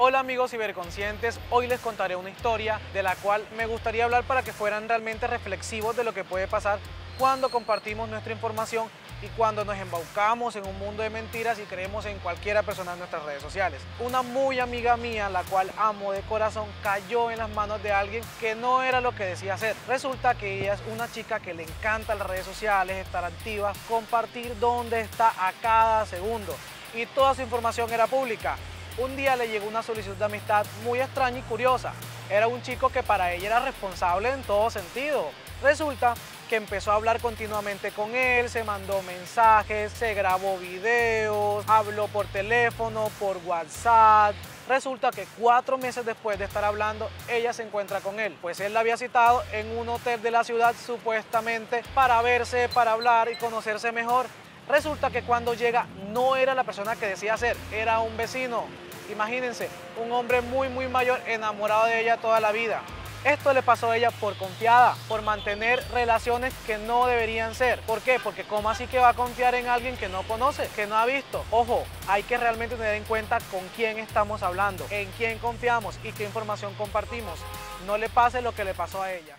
Hola amigos ciberconscientes, hoy les contaré una historia de la cual me gustaría hablar para que fueran realmente reflexivos de lo que puede pasar cuando compartimos nuestra información y cuando nos embaucamos en un mundo de mentiras y creemos en cualquiera persona en nuestras redes sociales. Una muy amiga mía, la cual amo de corazón, cayó en las manos de alguien que no era lo que decía ser. Resulta que ella es una chica que le encanta las redes sociales, estar activa, compartir dónde está a cada segundo y toda su información era pública. Un día le llegó una solicitud de amistad muy extraña y curiosa. Era un chico que para ella era responsable en todo sentido. Resulta que empezó a hablar continuamente con él, se mandó mensajes, se grabó videos, habló por teléfono, por WhatsApp. Resulta que 4 meses después de estar hablando, ella se encuentra con él, pues él la había citado en un hotel de la ciudad supuestamente para verse, para hablar y conocerse mejor. Resulta que cuando llega no era la persona que decía ser, era un vecino. Imagínense, un hombre muy mayor enamorado de ella toda la vida. Esto le pasó a ella por confiada, por mantener relaciones que no deberían ser. ¿Por qué? Porque ¿cómo así que va a confiar en alguien que no conoce, que no ha visto? Ojo, hay que realmente tener en cuenta con quién estamos hablando, en quién confiamos y qué información compartimos. No le pase lo que le pasó a ella.